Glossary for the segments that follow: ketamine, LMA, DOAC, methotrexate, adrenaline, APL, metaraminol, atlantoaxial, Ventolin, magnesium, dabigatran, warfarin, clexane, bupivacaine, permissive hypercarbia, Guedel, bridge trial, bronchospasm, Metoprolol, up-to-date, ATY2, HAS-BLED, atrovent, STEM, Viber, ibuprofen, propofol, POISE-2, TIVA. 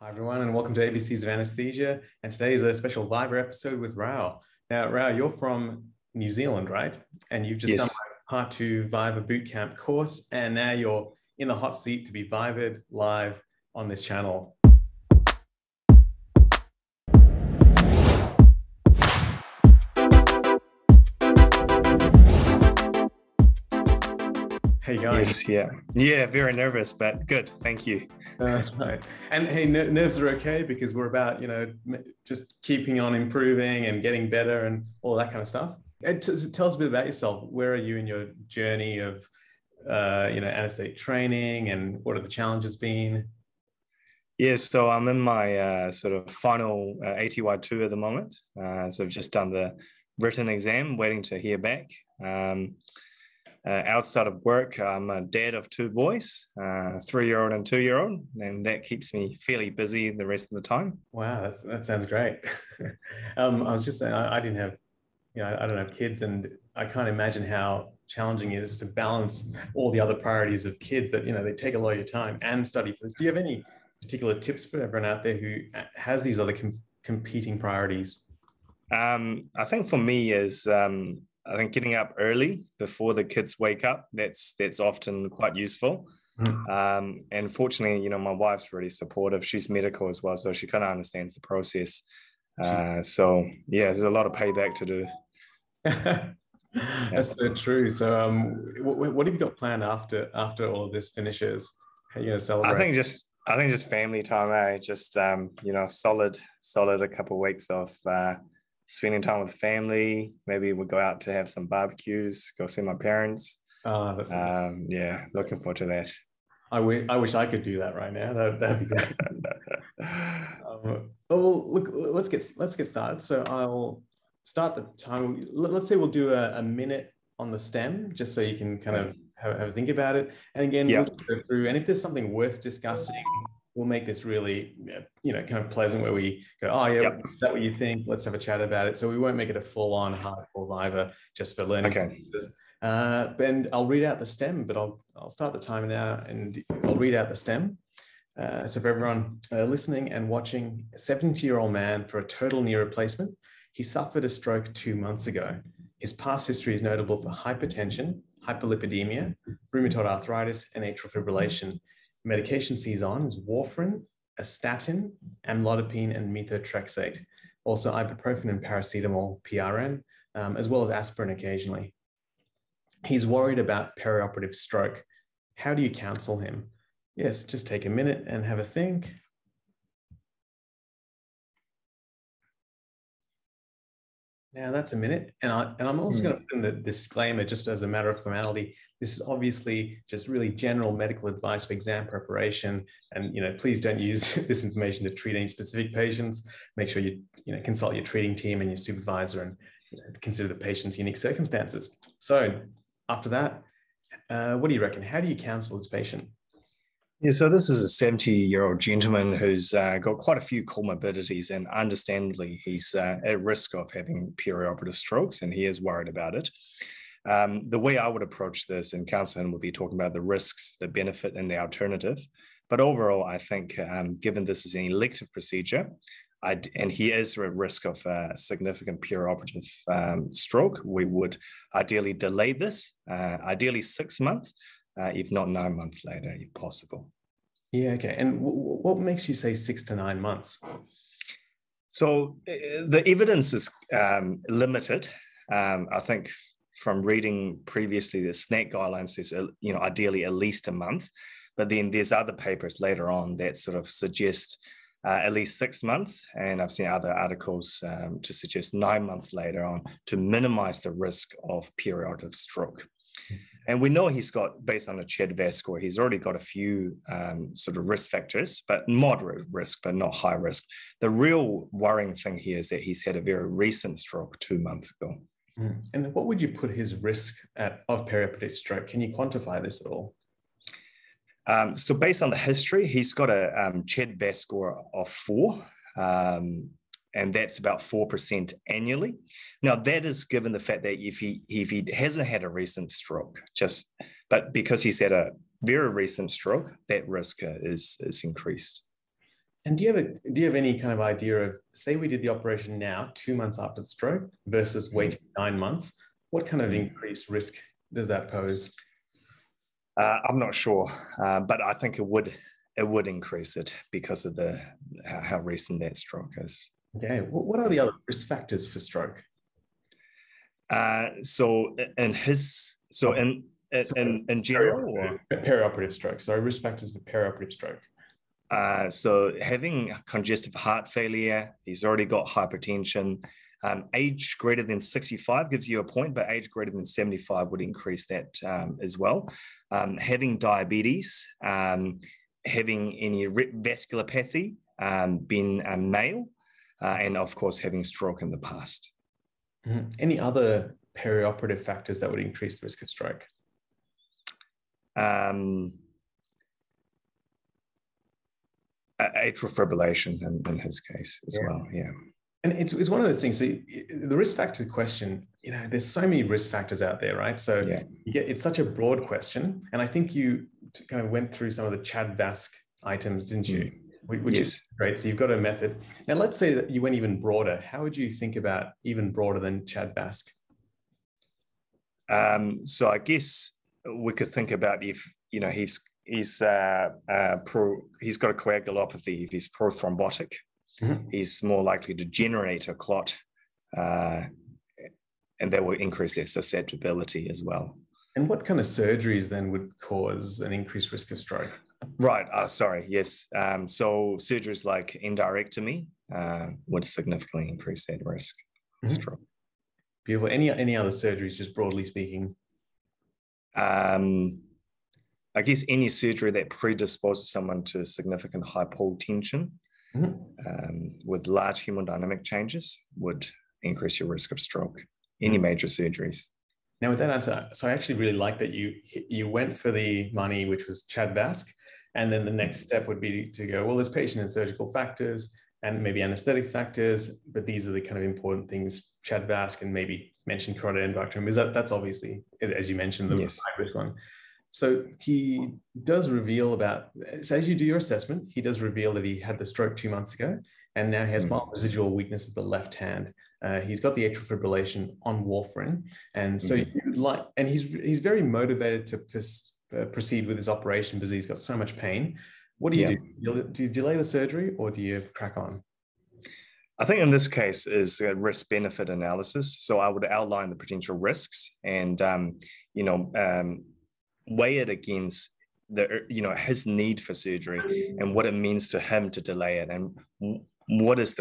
Hi everyone, and welcome to ABCs of Anesthesia. And today is a special Viber episode with Rao. Now, Rao, you're from New Zealand, right? And you've just done a part 2 Viber bootcamp course, and now you're in the hot seat to be Vibered live on this channel. Hey guys. Yes, yeah, very nervous, but good. Thank you. That's right. And hey, nerves are okay because we're about, you know, just keeping on improving and getting better and all that kind of stuff. And tell us a bit about yourself. Where are you in your journey of, you know, anesthetic training, and what are the challenges been? Yeah, so I'm in my sort of final ATY2 at the moment. So I've just done the written exam, waiting to hear back. Outside of work, I'm a dad of 2 boys, three-year-old and 2-year-old, and that keeps me fairly busy the rest of the time. Wow, that sounds great. I was just saying, I didn't have, you know, I don't have kids, and I can't imagine how challenging it is to balance all the other priorities of kids that, you know, they take a lot of your time and study for this. Do you have any particular tips for everyone out there who has these other competing priorities? I think for me is... I think getting up early before the kids wake up, that's often quite useful. Mm. And fortunately, you know, my wife's really supportive. She's medical as well, so she kind of understands the process. So yeah, there's a lot of payback to do. That's so true. So what have you got planned after all of this finishes? How are you gonna celebrate? I think just family time, eh? Just you know, solid a couple of weeks of spending time with family. Maybe we'll go out to have some barbecues, go see my parents. Oh, that's yeah, looking forward to that. I wish I could do that right now. That'd be great. Well, look, let's get started. So I'll start the time. Let's say we'll do a minute on the STEM, just so you can kind of have a think about it. And again, we'll go through. And if there's something worth discussing, we'll make this really, you know, kind of pleasant, where we go, oh yeah, is that what you think? Let's have a chat about it. So we won't make it a full-on hardcore Viber just for learning. Okay. And I'll read out the STEM, but I'll start the timer now, and I'll read out the STEM. So for everyone listening and watching, a 70-year-old man for a total knee replacement. He suffered a stroke 2 months ago. His past history is notable for hypertension, hyperlipidemia, rheumatoid arthritis, and atrial fibrillation. Medications he's on is warfarin, a statin, amlodipine, and methotrexate. Also ibuprofen and paracetamol, PRN, as well as aspirin occasionally. He's worried about perioperative stroke. How do you counsel him? Yes, just take a minute and have a think. Now that's a minute, and I'm also going to put in the disclaimer, just as a matter of formality. This is obviously just really general medical advice for exam preparation, and you know, please don't use this information to treat any specific patients. Make sure you know consult your treating team and your supervisor, and you know, consider the patient's unique circumstances. So after that, what do you reckon? How do you counsel this patient? Yeah, so this is a 70-year-old gentleman who's got quite a few comorbidities, and understandably, he's at risk of having perioperative strokes, and he is worried about it. The way I would approach this and counsel him would be talking about the risks, the benefit, and the alternative. But overall, I think given this is an elective procedure, and he is at risk of a significant perioperative stroke, we would ideally delay this, ideally 6 months. If not 9 months later, if possible. Yeah, okay. And what makes you say 6 to 9 months? So the evidence is limited. I think from reading previously, the SNAC guidelines says, you know, ideally at least a month. But then there's other papers later on that sort of suggest at least 6 months. And I've seen other articles to suggest 9 months later on to minimize the risk of perioperative stroke. And we know he's got, based on a CHA2DS2-VASc score, he's already got a few sort of risk factors, but moderate risk, but not high risk. The real worrying thing here is that he's had a very recent stroke 2 months ago. Mm. And what would you put his risk at of perioperative stroke? Can you quantify this at all? So based on the history, he's got a CHA2DS2-VASc score of 4. And that's about 4% annually. Now, that is given the fact that if he hasn't had a recent stroke, but because he's had a very recent stroke, that risk is increased. And do you have any kind of idea of, say we did the operation now, 2 months after the stroke versus waiting 9 months, what kind of increased risk does that pose? I'm not sure, but I think it would increase it because of the how recent that stroke is. Okay. What are the other risk factors for stroke? So in general, or perioperative stroke. So risk factors for perioperative stroke. So having congestive heart failure, he's already got hypertension. Age greater than 65 gives you a point, but age greater than 75 would increase that as well. Having diabetes, having any vasculopathy, being a male, and of course having stroke in the past. Mm-hmm. Any other perioperative factors that would increase the risk of stroke? Atrial fibrillation in his case as well, yeah. And it's one of those things, so the risk factor question, you know, there's so many risk factors out there, right? So it's such a broad question. And I think you kind of went through some of the CHA2DS2-VASc items, didn't you? Which is great. So you've got a method. Now, let's say that you went even broader. How would you think about even broader than CHA2DS2-VASc? So I guess we could think about if, you know, he's got a coagulopathy, if he's prothrombotic, mm-hmm. he's more likely to generate a clot, and that will increase their susceptibility as well. And what kind of surgeries then would cause an increased risk of stroke? Right. Oh, sorry. Yes. So surgeries like endarterectomy would significantly increase that risk of stroke. Beautiful. Any other surgeries, just broadly speaking? I guess any surgery that predisposes someone to significant hypotension with large hemodynamic changes would increase your risk of stroke, any major surgeries. Now with that answer, so I actually really like that you went for the money, which was CHA2DS2-VASc, and then the next step would be to go, well, there's patient and surgical factors and maybe anesthetic factors, but these are the kind of important things, CHA2DS2-VASc, and maybe mention carotid endarterectomy. That's obviously, as you mentioned, the high-risk one. So he does reveal about, so as you do your assessment, he does reveal that he had the stroke 2 months ago, and now he has mild residual weakness of the left hand. He's got the atrial fibrillation on warfarin. And so he's very motivated to proceed with his operation because he's got so much pain. What do you do? Do you delay the surgery or do you crack on? I think in this case is a risk-benefit analysis. So I would outline the potential risks and, weigh it against the, his need for surgery and what it means to him to delay it, and what does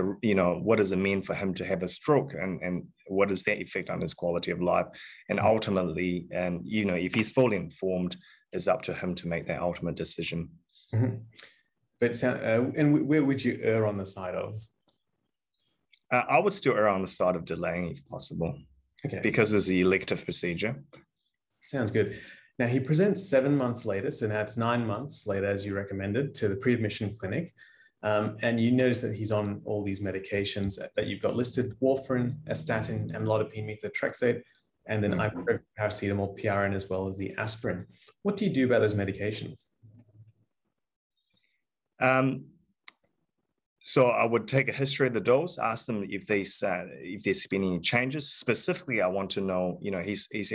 it mean for him to have a stroke, and what is that effect on his quality of life, and ultimately, if he's fully informed, it's up to him to make that ultimate decision. Mm-hmm. But and where would you err on the side of? I would still err on the side of delaying if possible, because it's an elective procedure. Sounds good. Now, he presents 7 months later, so now it's 9 months later, as you recommended, to the pre-admission clinic. And you notice that he's on all these medications that you've got listed, warfarin, a statin, amlodipine, methotrexate, and then ibuprofen, paracetamol, PRN, as well as the aspirin. What do you do about those medications? So I would take a history of the dose, ask them if there's been any changes. Specifically, I want to know, he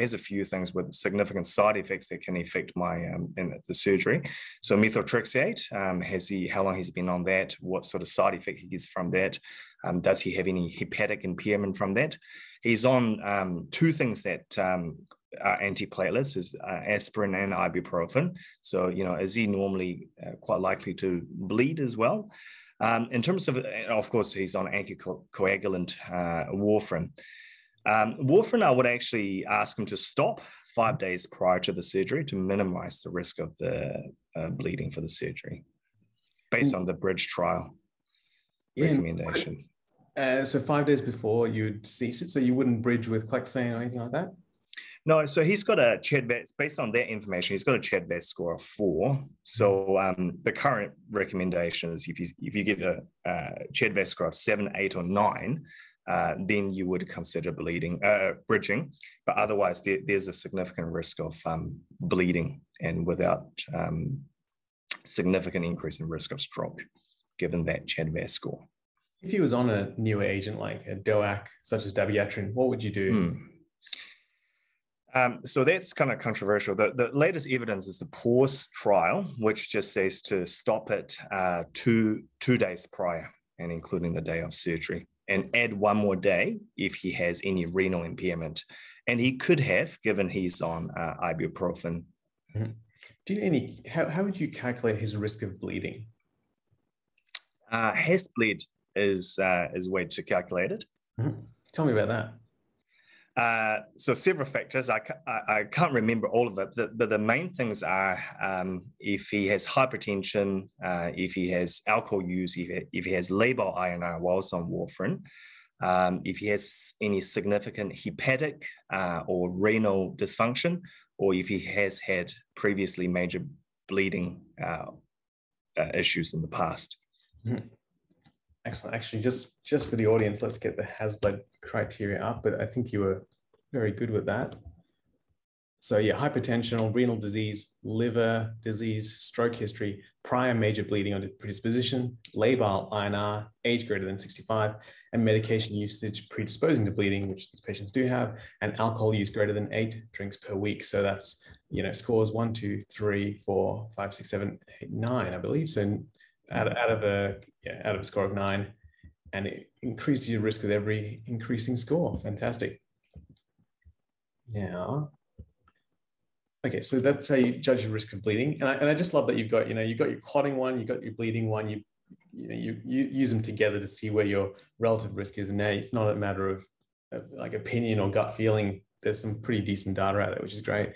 has a few things with significant side effects that can affect my the surgery. So methotrexate, how long he's been on that, what sort of side effect he gets from that, does he have any hepatic impairment from that? He's on two things that antiplatelets is aspirin and ibuprofen. So, is he normally quite likely to bleed as well? In terms of course, he's on anticoagulant warfarin. Warfarin, I would actually ask him to stop 5 days prior to the surgery to minimize the risk of the bleeding for the surgery, based on the bridge trial recommendations. So 5 days before you'd cease it, so you wouldn't bridge with clexane or anything like that? No, so he's got a CHA2DS2-VASc, based on that information, he's got a CHA2DS2-VASc score of 4. So the current recommendation is if you get a CHA2DS2-VASc score of 7, 8, or 9, then you would consider bridging. But otherwise, there's a significant risk of bleeding and without significant increase in risk of stroke given that CHA2DS2-VASc score. If you was on a newer agent like a DOAC, such as dabigatran, what would you do? So that's kind of controversial. The latest evidence is the POISE trial, which just says to stop it two days prior and including the day of surgery, and add one more day if he has any renal impairment. And he could have, given he's on ibuprofen. Mm-hmm. Do you know how would you calculate his risk of bleeding? HAS-BLED is a way to calculate it. Mm-hmm. Tell me about that. So several factors. I can't remember all of it, but the main things are if he has hypertension, if he has alcohol use, if he has labile INR whilst on warfarin, if he has any significant hepatic or renal dysfunction, or if he has had previously major bleeding issues in the past. Mm-hmm. Excellent. Actually, just for the audience, let's get the HAS-BLED criteria up, but I think you were very good with that. So yeah, hypertension, renal disease, liver disease, stroke history, prior major bleeding or predisposition, labile INR, age greater than 65, and medication usage predisposing to bleeding, which these patients do have, and alcohol use greater than 8 drinks per week. So that's, you know, scores 1, 2, 3, 4, 5, 6, 7, 8, 9, I believe. So out of a score of 9, and it increases your risk with every increasing score. Fantastic. Now, okay, so that's how you judge your risk of bleeding. And I just love that you've got, you know, you've got your clotting one, you've got your bleeding one, you use them together to see where your relative risk is. And now it's not a matter of like opinion or gut feeling. There's some pretty decent data out there, which is great.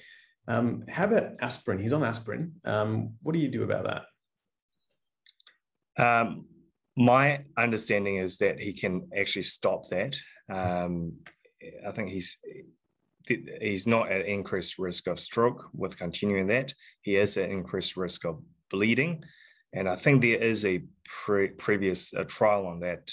How about aspirin? He's on aspirin. What do you do about that? My understanding is that he can actually stop that. I think he's not at increased risk of stroke with continuing that. He is at increased risk of bleeding. And I think there is a previous trial on that.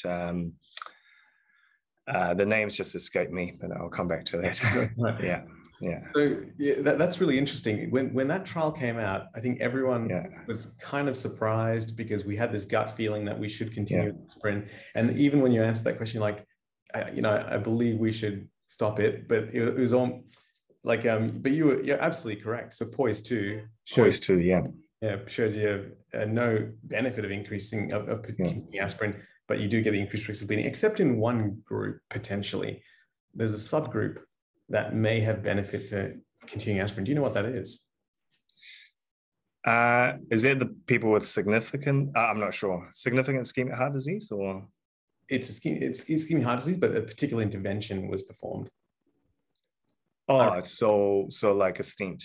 The names just escaped me, but I'll come back to that. Yeah. So yeah, that's really interesting. When that trial came out, I think everyone was kind of surprised because we had this gut feeling that we should continue with aspirin. And even when you answer that question, like, I believe we should stop it, but it was on like, but you're absolutely correct. So POISE-2. POISE-2, shows you have no benefit of increasing aspirin, but you do get the increased risk of bleeding, except in one group, potentially. There's a subgroup that may have benefit for continuing aspirin. Do you know what that is? Is it the people with significant, I'm not sure, significant ischemic heart disease or? It's ischemic heart disease, but a particular intervention was performed. Oh, so like a stent.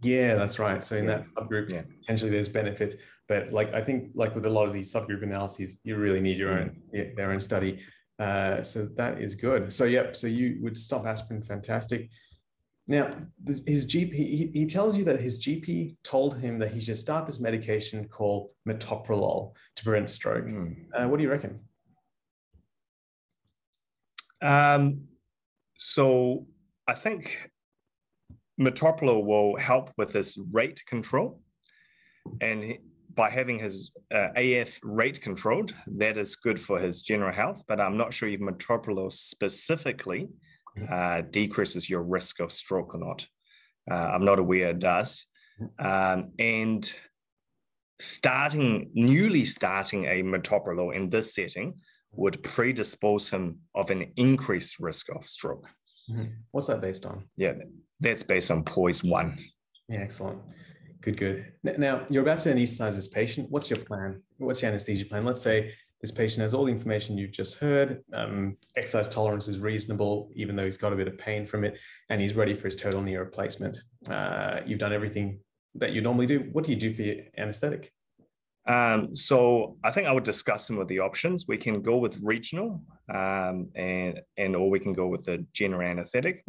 Yeah, that's right. So in that subgroup, potentially there's benefit, but like, I think like with a lot of these subgroup analyses, you really need your own, their own study. So that is good. So, so you would stop aspirin. Fantastic. Now, his GP, he tells you that his GP told him that he should start this medication called metoprolol to prevent stroke. What do you reckon? So I think metoprolol will help with this rate control, and by having his AF rate controlled, that is good for his general health, but I'm not sure if metoprolol specifically decreases your risk of stroke or not. I'm not aware it does. And newly starting a metoprolol in this setting would predispose him of an increased risk of stroke. What's that based on? Yeah, that's based on POISE-1. Yeah, excellent. Good. Now, you're about to anesthetize this patient. What's your plan? What's your anesthesia plan? Let's say this patient has all the information you've just heard. Exercise tolerance is reasonable, even though he's got a bit of pain from it, and he's ready for his total knee replacement. You've done everything that you normally do. What do you do for your anesthetic? So I think I would discuss them with the options. We can go with regional or we can go with the general anesthetic.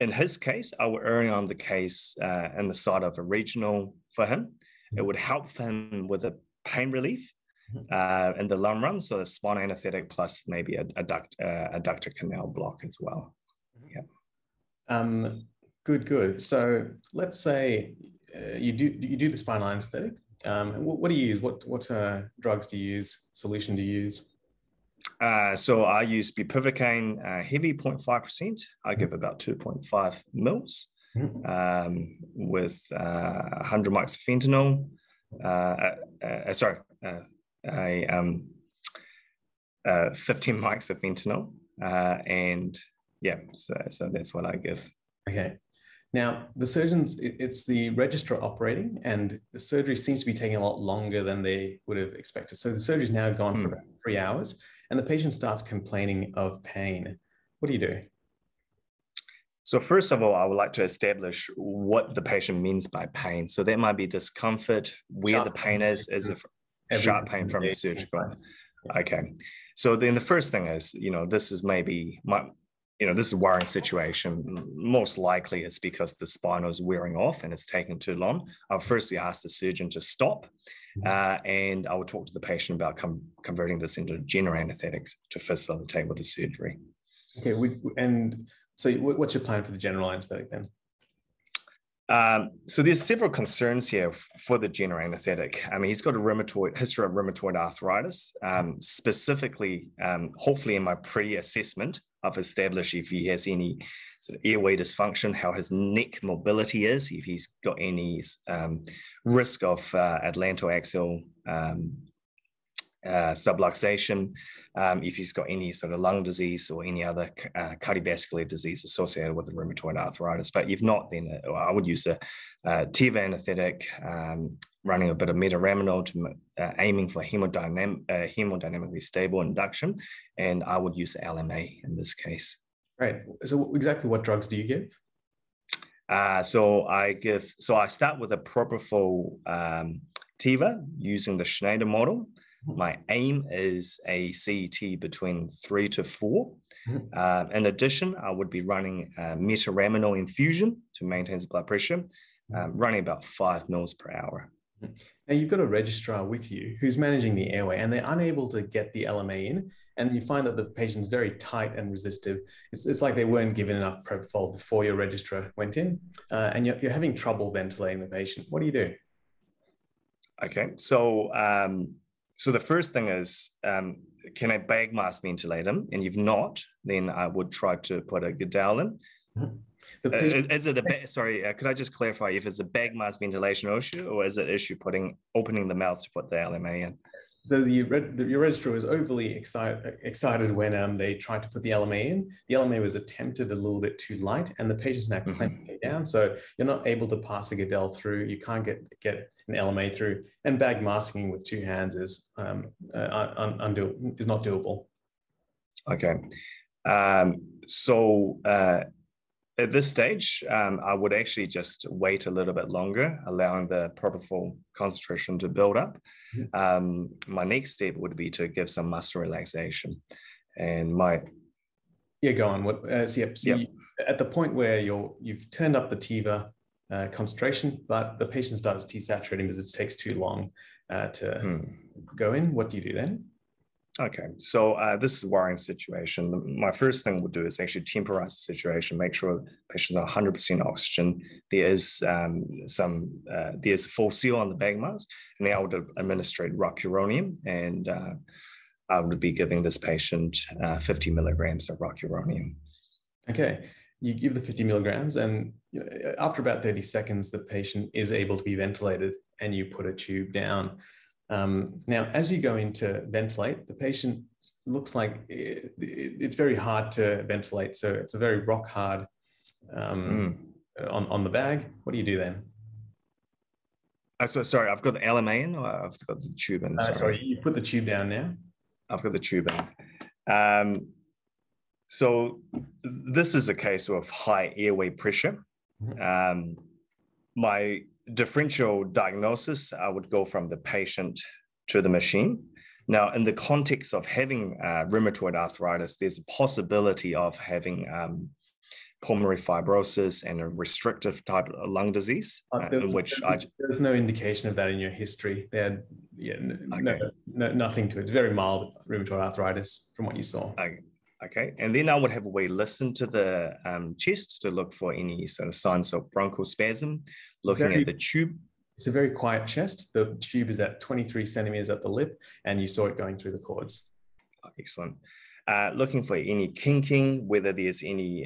In his case, I would err on the case in the side of a regional for him. It would help him with a pain relief in the long run. So a spinal anesthetic plus maybe a adductor canal block as well. Yeah. Good. So let's say you do the spinal anesthetic. What do you use? What drugs do you use? Solution do you use? So I use bupivacaine heavy 0.5%. I give about 2.5 mils with 100 mics of fentanyl. Sorry, 15 mics of fentanyl. And yeah, so that's what I give. Okay. Now, the surgeons, it's the registrar operating, and the surgery seems to be taking a lot longer than they would have expected. So the surgery's now gone for about 3 hours, and the patient starts complaining of pain. What do you do? So first of all, I would like to establish what the patient means by pain. So that might be discomfort, where sharp the pain is a sharp pain from the surgical. Yeah. Okay. So then the first thing is, this is maybe this is a worrying situation. Most likely it's because the spinal is wearing off and it's taking too long. I'll firstly ask the surgeon to stop, and I will talk to the patient about converting this into general anesthetics to facilitate with the surgery. Okay, and so what's your plan for the general anesthetic then? So there's several concerns here for the general anesthetic. I mean, he's got a history of rheumatoid arthritis. Specifically, hopefully in my pre-assessment, I've established if he has any sort of airway dysfunction, how his neck mobility is, if he's got any risk of atlantoaxial subluxation, if he's got any sort of lung disease or any other cardiovascular disease associated with the rheumatoid arthritis. But if not, then I would use a TIVA anesthetic, running a bit of metaraminol, aiming for hemodynamically stable induction, and I would use LMA in this case. Right. So exactly what drugs do you give? So I start with a propofol TIVA using the Schneider model. My aim is a CET between 3 to 4. In addition, I would be running a metaraminol infusion to maintain his blood pressure, running about 5 mils per hour. Now, you've got a registrar with you who's managing the airway, and they're unable to get the LMA in, and you find that the patient's very tight and resistive. It's like they weren't given enough propofol before your registrar went in, and you're having trouble ventilating the patient. What do you do? Okay, so... So the first thing is, can I bag mask ventilate him? And if not, then I would try to put a Guedel in. Could I just clarify if it's a bag mask ventilation issue, or is it issue opening the mouth to put the LMA in? So your registrar was overly excited when they tried to put the LMA in. The LMA was attempted a little bit too light, and the patient's now clamping down. So you're not able to pass a Guedel through. You can't get an LMA through. And bag masking with two hands is not doable. Okay. At this stage, I would actually just wait a little bit longer, allowing the propofol concentration to build up. My next step would be to give some muscle relaxation, and at the point where you've turned up the TIVA concentration, but the patient starts desaturating because it takes too long to go in. What do you do then? Okay, so this is a worrying situation. My first thing we'll do is actually temporize the situation, make sure the patient's on 100% oxygen. There is there's a full seal on the bag mask, and then I would administrate rocuronium, and I would be giving this patient 50 milligrams of rocuronium. Okay, you give the 50 milligrams, and after about 30 seconds, the patient is able to be ventilated, and you put a tube down. Now, as you go in to ventilate, the patient looks like it's very hard to ventilate. So it's a very rock hard on the bag. What do you do then? Sorry, I've got the LMA in, or I've got the tube in? Sorry, you put the tube down now? I've got the tube in. So this is a case of high airway pressure. My differential diagnosis, I would go from the patient to the machine. Now, in the context of having rheumatoid arthritis, there's a possibility of having pulmonary fibrosis and a restrictive type of lung disease, there's no indication of that in your history. Nothing to it. It's very mild rheumatoid arthritis from what you saw. Okay, and then I would have a way listen to the chest to look for any sort of signs of bronchospasm, looking at the tube. It's a very quiet chest. The tube is at 23 centimeters at the lip, and you saw it going through the cords. Excellent. Looking for any kinking, whether there's any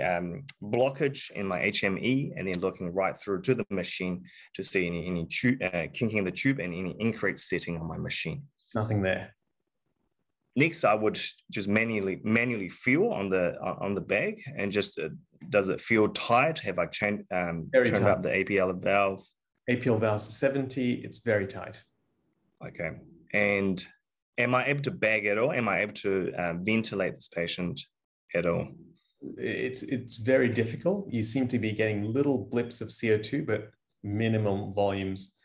blockage in my HME, and then looking right through to the machine to see any kinking in the tube and any incorrect setting on my machine. Nothing there. Next, I would just manually feel on the bag, and just does it feel tight? Have I turned up the APL valve? APL valve is 70. It's very tight. Okay. And am I able to bag at all? Am I able to ventilate this patient at all? It's very difficult. You seem to be getting little blips of CO2, but minimum volumes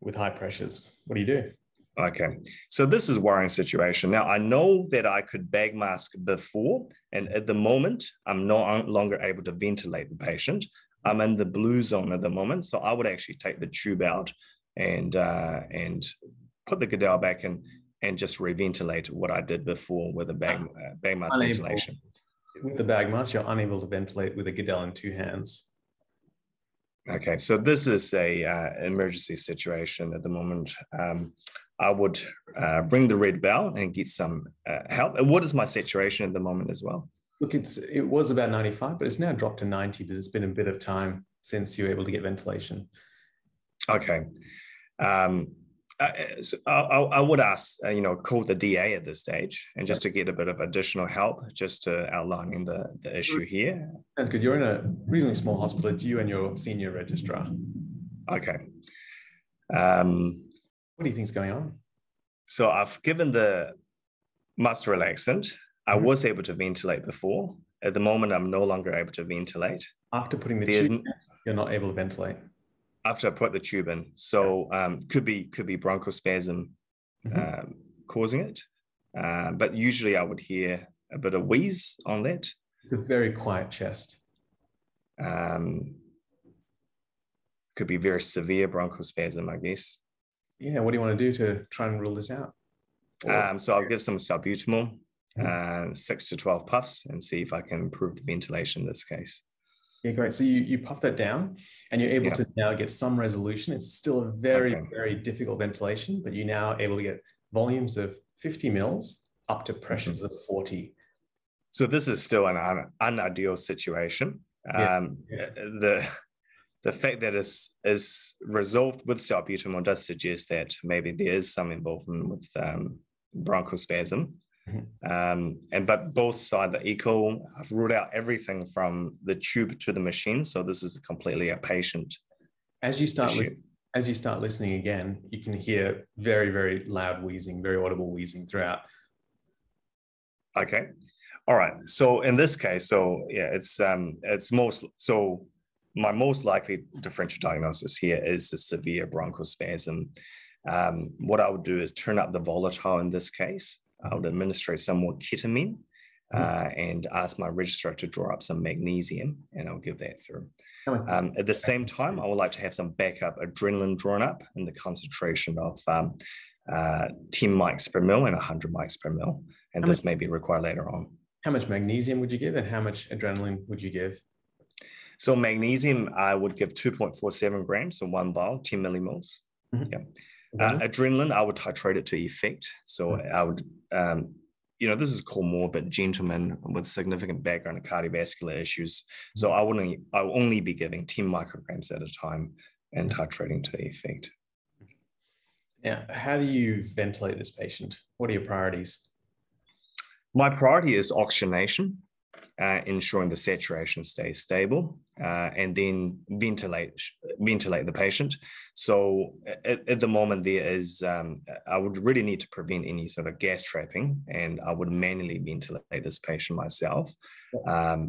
with high pressures. What do you do? Okay, so this is a worrying situation. Now, I know that I could bag mask before, and at the moment, I'm no longer able to ventilate the patient. I'm in the blue zone at the moment, so I would actually take the tube out and put the Guedel back in and just reventilate what I did before with a bag mask ventilation. With the bag mask, you're unable to ventilate with a Guedel in two hands. Okay, so this is a emergency situation at the moment. I would ring the red bell and get some help. And what is my saturation at the moment as well? Look, it was about 95, but it's now dropped to 90 because it's been a bit of time since you were able to get ventilation. Okay. So I would ask, call the DA at this stage, and just to get a bit of additional help, just to outlining the issue here. Sounds good. You're in a reasonably small hospital. It's you and your senior registrar. Okay. What do you think is going on? So I've given the muscle relaxant. I was able to ventilate before. At the moment, I'm no longer able to ventilate. After putting the tube in, you're not able to ventilate. After I put the tube in. So could be bronchospasm causing it. But usually I would hear a bit of wheeze on that. It's a very quiet chest. Could be very severe bronchospasm, I guess. Yeah, what do you want to do to try and rule this out? So I'll give some salbutamol, 6 to 12 puffs, and see if I can improve the ventilation in this case. Yeah, great. So you puff that down, and you're able to now get some resolution. It's still a very, very difficult ventilation, but you're now able to get volumes of 50 mils up to pressures of 40. So this is still an unideal situation. The fact that it's resolved with salbutamol does suggest that maybe there is some involvement with bronchospasm. But both sides are equal. I've ruled out everything from the tube to the machine, so this is completely a patient. As you start listening again, you can hear very, very loud wheezing, very audible wheezing throughout. Okay, all right. So in this case, my most likely differential diagnosis here is a severe bronchospasm. What I would do is turn up the volatile in this case. I would administrate some more ketamine and ask my registrar to draw up some magnesium, and I'll give that through. At the same time, I would like to have some backup adrenaline drawn up in the concentration of 10 mics per mil and 100 mics per mil, and this may be required later on. How much magnesium would you give, and how much adrenaline would you give? So magnesium, I would give 2.47 grams, so one vial, 10 millimoles. Adrenaline, I would titrate it to effect. So I would, this is comorbid gentlemen with significant background of cardiovascular issues. So I will only be giving 10 micrograms at a time and titrating to effect. Now, how do you ventilate this patient? What are your priorities? My priority is oxygenation. Ensuring the saturation stays stable, and then ventilate the patient. So at the moment there is, I would really need to prevent any sort of gas trapping, and I would manually ventilate this patient myself,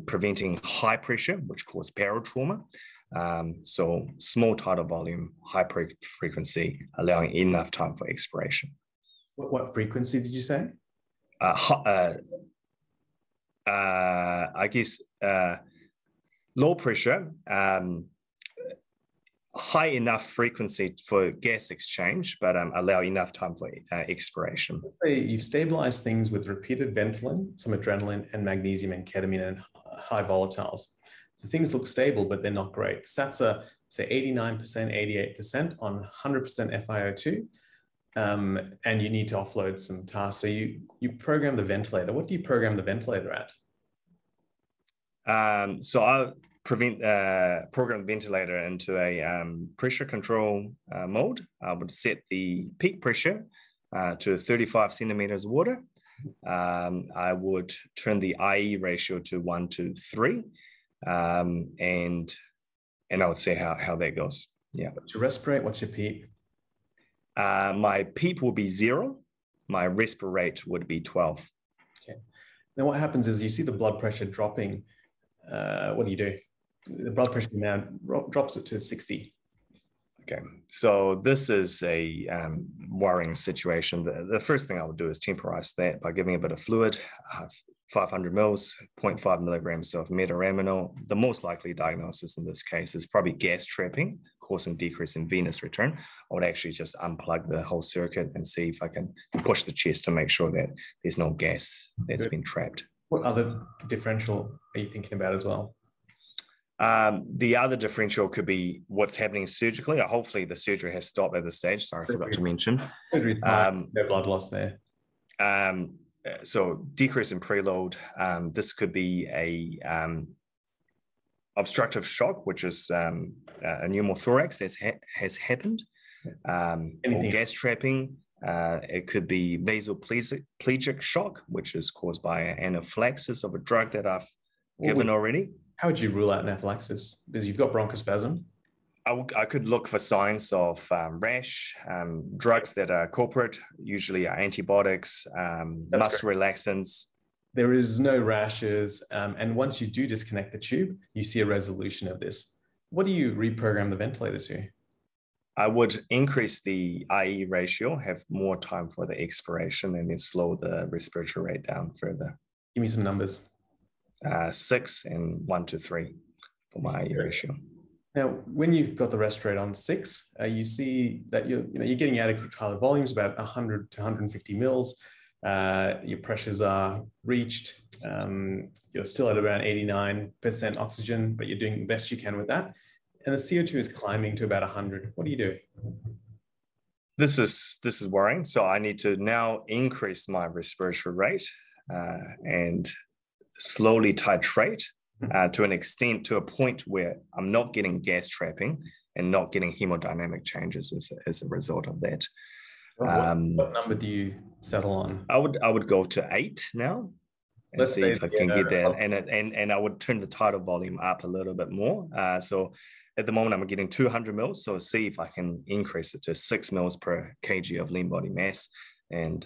preventing high pressure, which caused barotrauma. So small tidal volume, high frequency, allowing enough time for expiration. What frequency did you say? Low pressure, high enough frequency for gas exchange, but allow enough time for expiration. You've stabilized things with repeated Ventolin, some adrenaline and magnesium and ketamine and high volatiles. So things look stable, but they're not great. SATs are So 89%, 88% on 100% FiO2. And you need to offload some tasks. So you program the ventilator. What do you program the ventilator at? So I program the ventilator into a pressure control mode. I would set the peak pressure to 35 centimeters of water. I would turn the IE ratio to 1 to 3, and I would see how that goes. Yeah. To respirate, what's your PEEP? My PEEP will be 0. My respirate would be 12. Okay. Now what happens is you see the blood pressure dropping. What do? The blood pressure now drops it to 60. Okay. So this is a worrying situation. The first thing I would do is temporize that by giving a bit of fluid, 500 mils, 0.5 milligrams of metaraminol. The most likely diagnosis in this case is probably gas trapping, causing decrease in venous return. I would actually just unplug the whole circuit and see if I can push the chest to make sure that there's no gas that's been trapped. What other differential are you thinking about as well? The other differential could be what's happening surgically. Hopefully the surgery has stopped at this stage. Sorry, I forgot to mention. Surgery's no blood loss there. So decrease in preload. This could be a obstructive shock, which is a pneumothorax that has happened. Or gas trapping. It could be vasoplegic shock, which is caused by anaphylaxis of a drug that I've given already. How would you rule out anaphylaxis? Because you've got bronchospasm. I could look for signs of rash. Drugs that are corporate usually are antibiotics, muscle relaxants. There is no rashes. And once you do disconnect the tube, you see a resolution of this. What do you reprogram the ventilator to? I would increase the IE ratio, have more time for the expiration, and then slow the respiratory rate down further. Give me some numbers. 6 and 1 to 3 for my IE ratio. Now, when you've got the respirate on 6, you see that you're getting adequate tidal volumes, about 100 to 150 mils. Your pressures are reached. You're still at around 89% oxygen, but you're doing the best you can with that. And the CO2 is climbing to about 100. What do you do? This is worrying. So I need to now increase my respiratory rate and slowly titrate to an extent, to a point where I'm not getting gas trapping and not getting hemodynamic changes as a result of that. What number do you settle on? I would go to 8 now. Let's see if I can get that. And I would turn the tidal volume up a little bit more. So at the moment, I'm getting 200 mils. So see if I can increase it to 6 mils per kg of lean body mass. And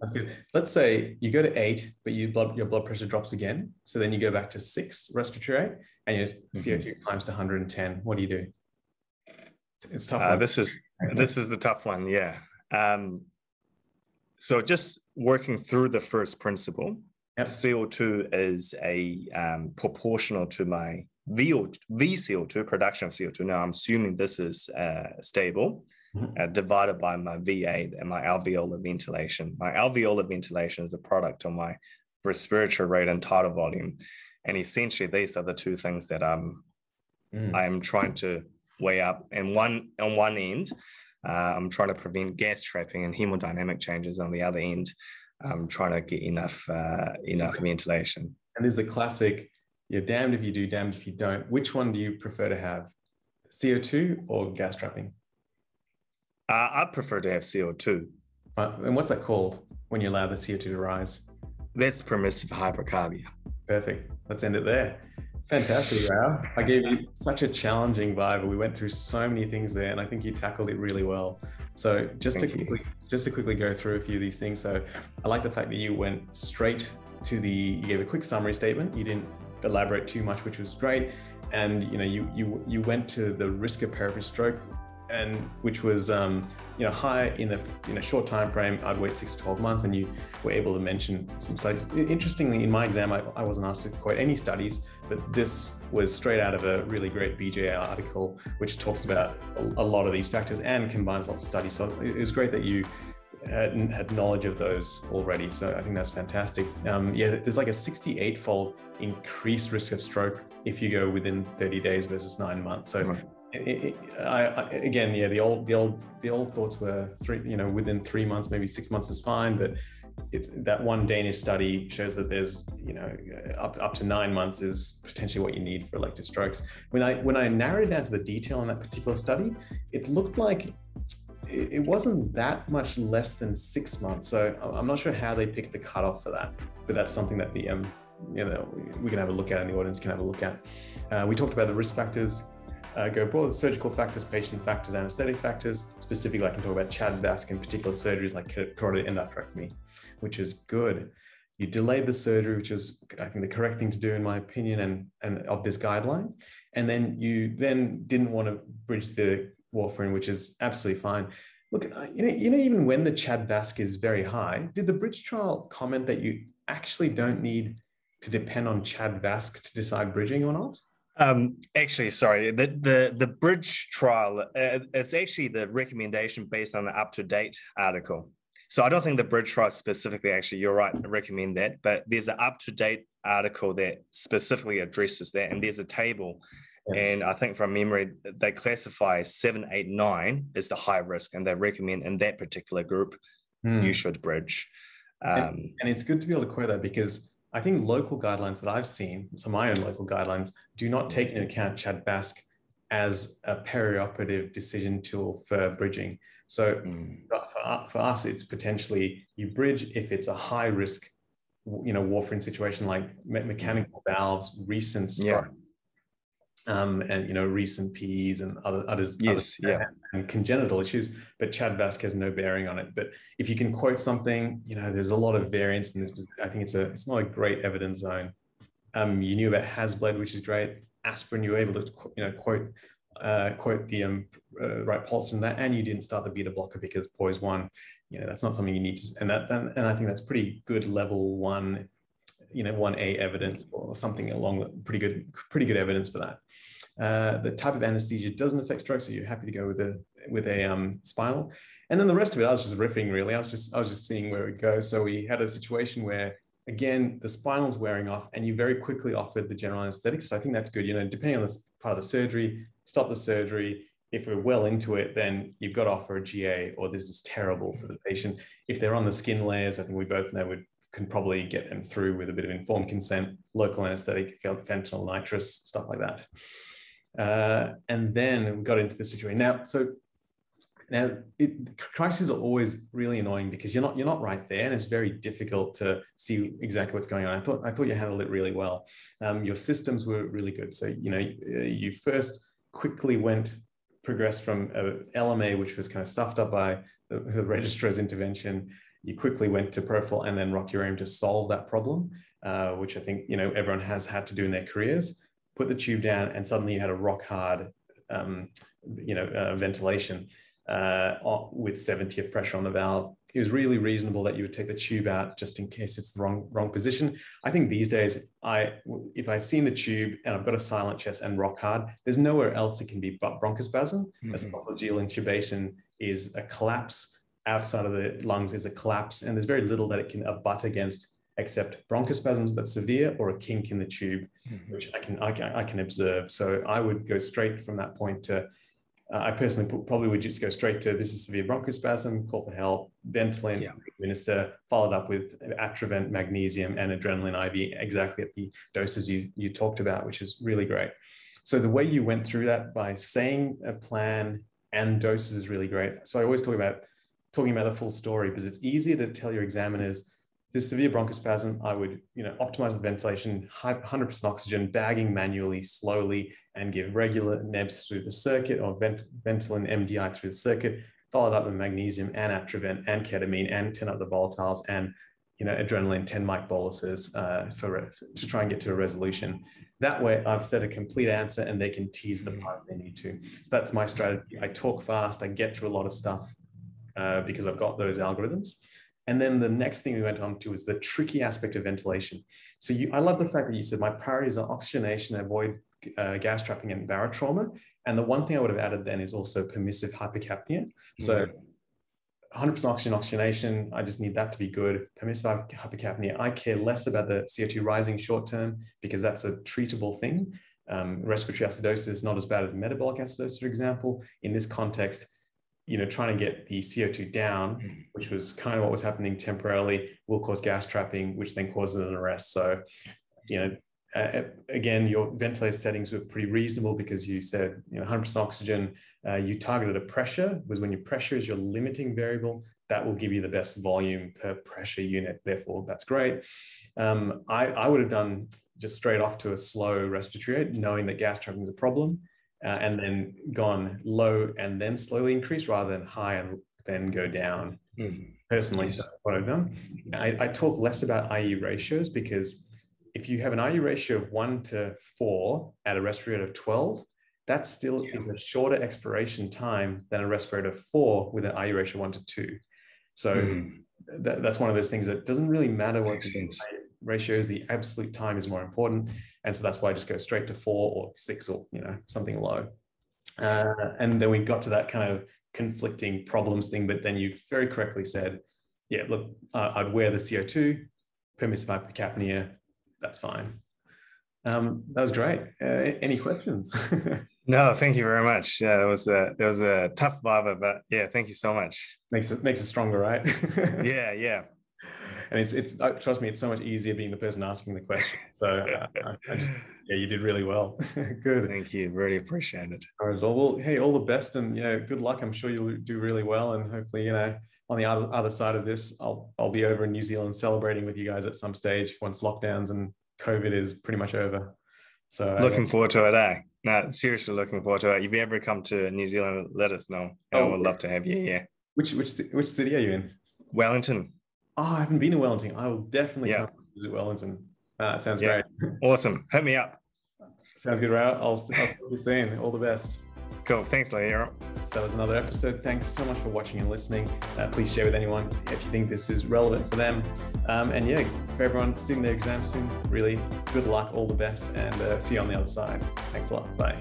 that's good. Let's say you go to 8, but your blood pressure drops again. So then you go back to 6 respiratory rate, and your CO2 climbs to 110. What do you do? It's tough. This is the tough one. Yeah. So just working through the first principle, yep. CO2 is a proportional to my VCO2, production of CO2. Now, I'm assuming this is stable, divided by my VA and my alveolar ventilation. My alveolar ventilation is a product of my respiratory rate and tidal volume. And essentially, these are the two things that I'm trying to weigh up. And on one end, I'm trying to prevent gas trapping and hemodynamic changes. On the other end, I'm trying to get enough ventilation. And there's the classic, you're damned if you do, damned if you don't. Which one do you prefer to have, CO2 or gas trapping? I prefer to have CO2. And what's that called when you allow the CO2 to rise? That's permissive hypercarbia. Perfect. Let's end it there. Fantastic, Rao. I gave you such a challenging Viber. We went through so many things there, and I think you tackled it really well. So just to quickly go through a few of these things. So I like the fact that you went straight to you gave a quick summary statement. You didn't elaborate too much, which was great. And you went to the risk of peripheral stroke, and which was high in a short time frame. I'd wait 6 to 12 months, and you were able to mention some studies. Interestingly, in my exam, I wasn't asked to quote any studies, but this was straight out of a really great BJR article, which talks about a lot of these factors and combines lots of studies. So it was great that you had knowledge of those already. So I think that's fantastic. Yeah, there's like a 68-fold increased risk of stroke if you go within 30 days versus 9 months. So right. Again, yeah, the old thoughts were within 3 months, maybe 6 months is fine, but it's that one Danish study shows that there's up to 9 months is potentially what you need for elective strokes. When I narrowed down to the detail in that particular study, it looked like it wasn't that much less than 6 months. So I'm not sure how they picked the cutoff for that, but that's something that the we can have a look at, and the audience can have a look at. We talked about the risk factors. Go broad: surgical factors, patient factors, anesthetic factors. Specifically, I can talk about CHA2DS2-VASc and particular surgeries like carotid endarterectomy, which is good. You delayed the surgery, which is, I think, the correct thing to do in my opinion, and of this guideline. And then you didn't want to bridge the warfarin, which is absolutely fine. Look, even when the CHA2DS2-VASc is very high, did the bridge trial comment that you actually don't need to depend on CHA2DS2-VASc to decide bridging or not? Actually, sorry, the bridge trial, it's actually the recommendation based on the up-to-date article. So I don't think the bridge trial specifically, actually, you're right, I recommend that, but there's an up-to-date article that specifically addresses that, and there's a table. Yes. And I think from memory, they classify 7, 8, 9 as the high risk, and they recommend in that particular group, you should bridge. And it's good to be able to quote that, because I think local guidelines that I've seen, so my own local guidelines, do not take into account CHA2DS2-VASc as a perioperative decision tool for bridging. So for us, it's potentially you bridge if it's a high risk, warfarin situation like mechanical valves, recent stroke, and recent PEs and others, yes, and congenital issues. But CHA2DS2-VASc has no bearing on it. But if you can quote something, there's a lot of variance in this. I think it's not a great evidence zone. You knew about HAS-BLED, which is great. Aspirin, you were able to quote the right pulse in that, and you didn't start the beta blocker because POISE-1, that's not something you need to, and I think that's pretty good level 1. 1A evidence or something along with pretty good evidence for that. The type of anesthesia doesn't affect stroke, so you're happy to go with a spinal. And then the rest of it, I was just riffing really. I was just seeing where it goes. So we had a situation where, again, the spinal's wearing off, and you very quickly offered the general anesthetic. So I think that's good. Depending on the part of the surgery, stop the surgery. If we're well into it, then you've got to offer a GA, or this is terrible for the patient. If they're on the skin layers, I think we both know can probably get them through with a bit of informed consent, local anesthetic, fentanyl, nitrous, stuff like that. And then we got into the situation. Now, crises are always really annoying because you're not right there, and it's very difficult to see exactly what's going on. I thought you handled it really well. Your systems were really good. So, you first quickly progressed from LMA, which was kind of stuffed up by the registrar's intervention. You quickly went to propofol and then rocuronium to solve that problem, which I think everyone has had to do in their careers. Put the tube down, and suddenly you had a rock hard, ventilation with 70th pressure on the valve. It was really reasonable that you would take the tube out just in case it's the wrong position. I think these days, if I've seen the tube and I've got a silent chest and rock hard, there's nowhere else it can be but bronchospasm. Esophageal intubation is a collapse. Outside of the lungs is a collapse, and there's very little that it can abut against except bronchospasms that's severe or a kink in the tube, which I can observe. So I would go straight from that point to, I personally probably would just go straight to, this is severe bronchospasm, call for help, Ventolin, administer, followed up with atrovent, magnesium, and adrenaline IV, exactly at the doses you talked about, which is really great. So the way you went through that by saying a plan and doses is really great. So I always talk about the full story, because it's easier to tell your examiners, this severe bronchospasm, I would optimize the ventilation, 100% oxygen, bagging manually, slowly, and give regular nebs through the circuit, or Ventolin MDI through the circuit, followed up with magnesium and atrovent and ketamine, and turn up the volatiles and adrenaline 10 mic boluses to try and get to a resolution. That way I've set a complete answer, and they can tease the part they need to. So that's my strategy. I talk fast, I get through a lot of stuff, because I've got those algorithms. And then the next thing we went on to is the tricky aspect of ventilation. So I love the fact that you said my priorities are oxygenation, avoid gas trapping and barotrauma. And the one thing I would have added then is also permissive hypercapnia. So 100% oxygenation, I just need that to be good. Permissive hypercapnia, I care less about the CO2 rising short term because that's a treatable thing. Respiratory acidosis is not as bad as metabolic acidosis, for example. In this context, you know, trying to get the CO2 down, which was kind of what was happening temporarily, will cause gas trapping, which then causes an arrest. So, you know, again, your ventilator settings were pretty reasonable because you said, you know, 100% oxygen, you targeted a pressure, was when your pressure is your limiting variable, that will give you the best volume per pressure unit. Therefore, that's great. I would have done just straight off to a slow respiratory rate, knowing that gas trapping is a problem, and then gone low and then slowly increase rather than high and then go down. Personally, that's what I've done. I talk less about IE ratios because if you have an IU ratio of 1 to 4 at a respirator of 12, that still is a shorter expiration time than a respirator of 4 with an IU ratio of 1 to 2. So that's one of those things that doesn't really matter what the ratio is. The absolute time is more important. And so that's why I just go straight to 4 or 6 or, you know, something low. And then we got to that kind of conflicting problems thing, but then you very correctly said, yeah, look, I'd wear the CO2, permissive hypercapnia, that's fine. That was great. Any questions? No, thank you very much. Yeah, that was a tough baba, but yeah, thank you so much. Makes it stronger, right? yeah. And it's trust me, it's so much easier being the person asking the question. So yeah, you did really well. Good. Thank you. Really appreciate it. All right, well, hey, all the best, and you know, good luck. I'm sure you'll do really well, and hopefully, you know, on the other side of this, I'll be over in New Zealand celebrating with you guys at some stage once lockdowns and COVID is pretty much over. So looking forward to it, eh? No, seriously, looking forward to it. If you ever come to New Zealand, let us know. I would love to have you here. Which city are you in? Wellington. Oh, I haven't been in Wellington. I will definitely come visit Wellington. That sounds great. Awesome. Hit me up. Sounds good, Rao. I'll see you soon. All the best. Cool. Thanks, Leo. So that was another episode. Thanks so much for watching and listening. Please share with anyone if you think this is relevant for them. And yeah, for everyone sitting their exam soon, really good luck, all the best, and see you on the other side. Thanks a lot. Bye.